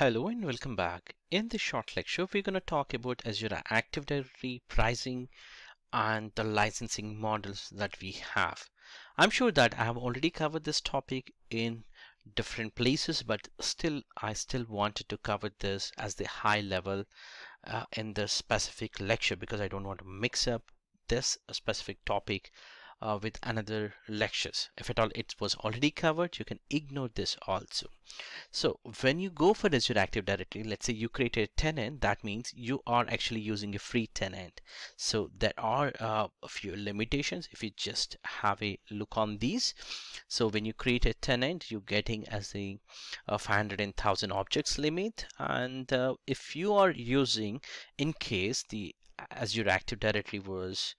Hello and welcome back. In this short lecture, we're going to talk about Azure Active Directory pricing and the licensing models that we have. I'm sure that I have already covered this topic in different places, but still, I wanted to cover this as the high level in this specific lecture because I don't want to mix up this specific topic with another lectures. If at all it was already covered, you can ignore this also. So when you go for Azure Active Directory, let's say you create a tenant, that means you are actually using a free tenant. So there are a few limitations if you just have a look on these. So when you create a tenant, you're getting as the 500 and 1000 objects limit. And if you are using, in case the Azure Active Directory was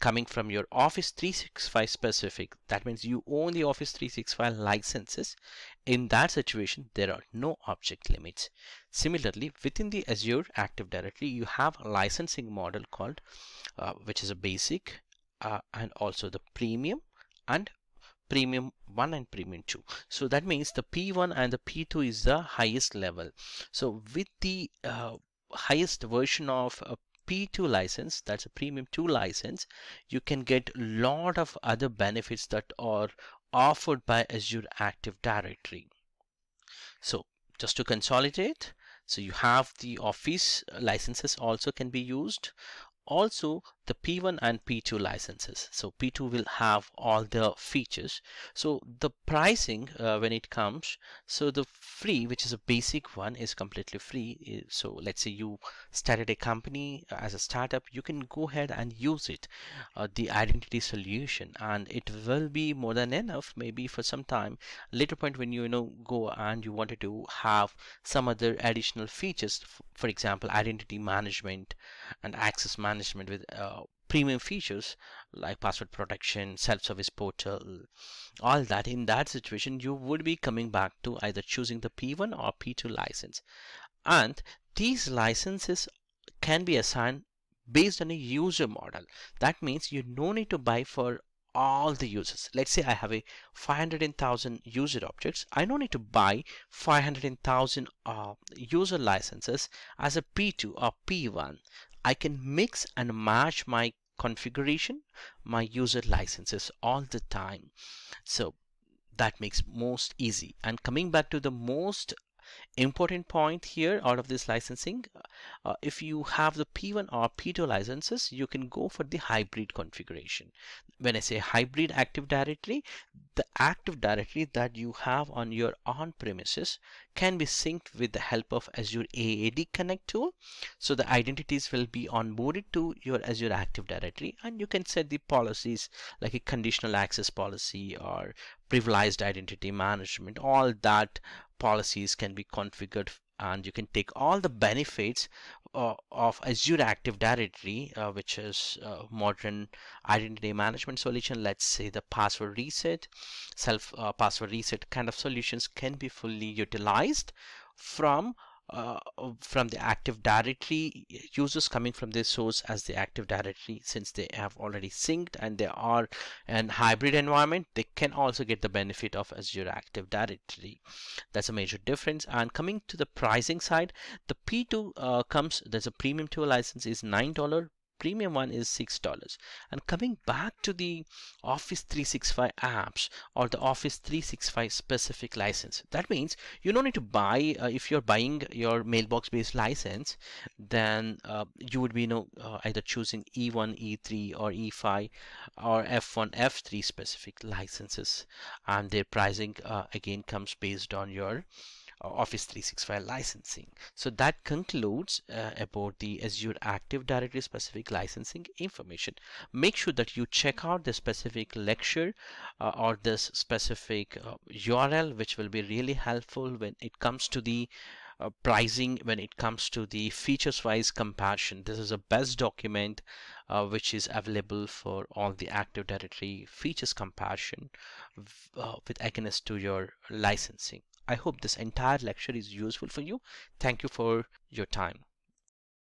coming from your Office 365 specific, that means you own the Office 365 licenses. In that situation, there are no object limits. Similarly, within the Azure Active Directory, you have a licensing model called, which is a basic and also the premium and Premium 1 and Premium 2. So that means the P1 and the P2 is the highest level. So with the highest version of a P2 license, that's a Premium 2 license, you can get a lot of other benefits that are offered by Azure Active Directory. So just to consolidate, so you have the Office licenses also can be used, also the P1 and P2 licenses. So P2 will have all the features. So the pricing when it comes, so the free, which is a basic one, is completely free. So let's say you started a company as a startup, you can go ahead and use it, the identity solution, and it will be more than enough maybe for some time. Later point when you know go and you wanted to have some other additional features, for example identity management and access management with premium features like password protection, self-service portal, all that, in that situation you would be coming back to either choosing the P1 or P2 license. And these licenses can be assigned based on a user model. That means you no need to buy for all the users. Let's say I have a 500,000 user objects. I don't need to buy 500,000 user licenses as a P2 or P1. I can mix and match my configuration, my user licenses all the time. So that makes most easy. And coming back to the most important point here out of this licensing, if you have the P1 or P2 licenses, you can go for the hybrid configuration. When I say hybrid Active Directory, the Active Directory that you have on your on-premises can be synced with the help of Azure AAD Connect tool. So the identities will be onboarded to your Azure Active Directory, and you can set the policies like a conditional access policy or privileged identity management. All that policies can be configured, and you can take all the benefits of Azure Active Directory, which is modern identity management solution. Let's say the password reset, self password reset kind of solutions can be fully utilized from the Active Directory users coming from their source as the Active Directory. Since they have already synced and they are in hybrid environment, they can also get the benefit of Azure Active Directory. That's a major difference. And coming to the pricing side, the P2 there's a Premium 2 license is $9, Premium 1 is $6. And coming back to the Office 365 apps or the Office 365 specific license, that means you don't need to buy, if you're buying your mailbox based license, then you would be either choosing E1, E3 or E5 or F1, F3 specific licenses, and their pricing again comes based on your Office 365 licensing. So that concludes about the Azure Active Directory specific licensing information. Make sure that you check out the specific lecture or this specific URL, which will be really helpful when it comes to the pricing, when it comes to the features wise comparison. This is the best document which is available for all the Active Directory features comparison with against to your licensing. I hope this entire lecture is useful for you. Thank you for your time.